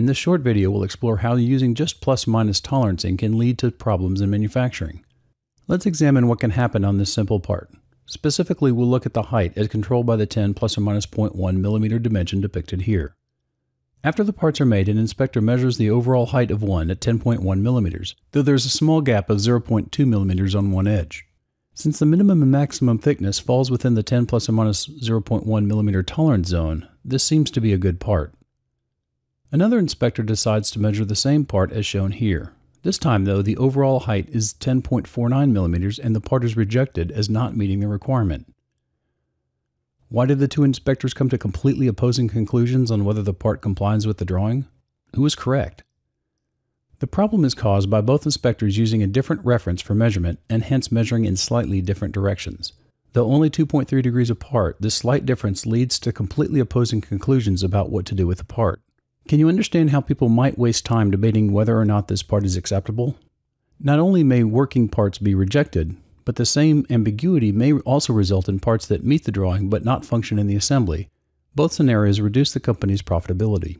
In this short video, we'll explore how using just plus-minus tolerancing can lead to problems in manufacturing. Let's examine what can happen on this simple part. Specifically, we'll look at the height as controlled by the 10 plus or minus 0.1 millimeter dimension depicted here. After the parts are made, an inspector measures the overall height of one at 10.1 millimeters, though there's a small gap of 0.2 millimeters on one edge. Since the minimum and maximum thickness falls within the 10 plus or minus 0.1 millimeter tolerance zone, this seems to be a good part. Another inspector decides to measure the same part as shown here. This time, though, the overall height is 10.49 millimeters and the part is rejected as not meeting the requirement. Why did the two inspectors come to completely opposing conclusions on whether the part complies with the drawing? Who is correct? The problem is caused by both inspectors using a different reference for measurement and hence measuring in slightly different directions. Though only 2.3 degrees apart, this slight difference leads to completely opposing conclusions about what to do with the part. Can you understand how people might waste time debating whether or not this part is acceptable? Not only may working parts be rejected, but the same ambiguity may also result in parts that meet the drawing but not function in the assembly. Both scenarios reduce the company's profitability.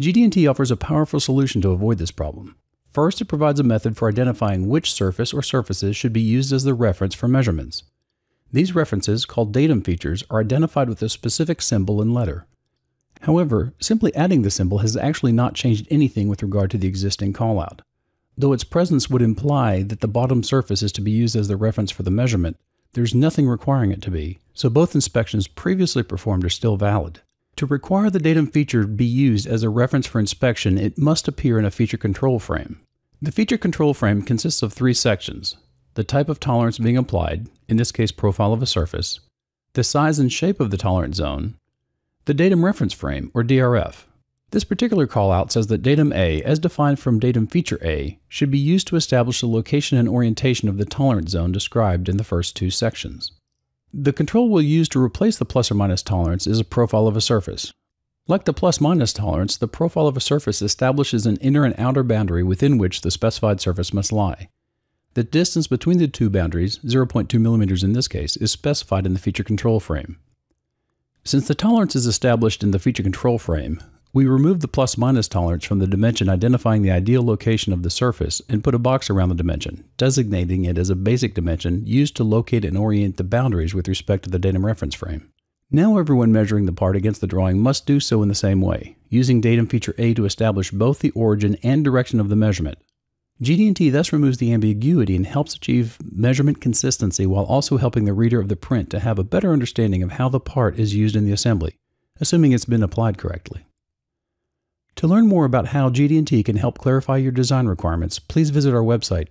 GD&T offers a powerful solution to avoid this problem. First, it provides a method for identifying which surface or surfaces should be used as the reference for measurements. These references, called datum features, are identified with a specific symbol and letter. However, simply adding the symbol has actually not changed anything with regard to the existing callout. Though its presence would imply that the bottom surface is to be used as the reference for the measurement, there's nothing requiring it to be, so both inspections previously performed are still valid. To require the datum feature be used as a reference for inspection, it must appear in a feature control frame. The feature control frame consists of three sections: the type of tolerance being applied, in this case profile of a surface, the size and shape of the tolerance zone, the datum reference frame, or DRF. This particular callout says that datum A, as defined from datum feature A, should be used to establish the location and orientation of the tolerance zone described in the first two sections. The control we'll use to replace the plus or minus tolerance is a profile of a surface. Like the plus minus tolerance, the profile of a surface establishes an inner and outer boundary within which the specified surface must lie. The distance between the two boundaries, 0.2 millimeters in this case, is specified in the feature control frame. Since the tolerance is established in the feature control frame, we remove the plus-minus tolerance from the dimension identifying the ideal location of the surface and put a box around the dimension, designating it as a basic dimension used to locate and orient the boundaries with respect to the datum reference frame. Now everyone measuring the part against the drawing must do so in the same way, using datum feature A to establish both the origin and direction of the measurement. GD&T thus removes the ambiguity and helps achieve measurement consistency while also helping the reader of the print to have a better understanding of how the part is used in the assembly, assuming it's been applied correctly. To learn more about how GD&T can help clarify your design requirements, please visit our website,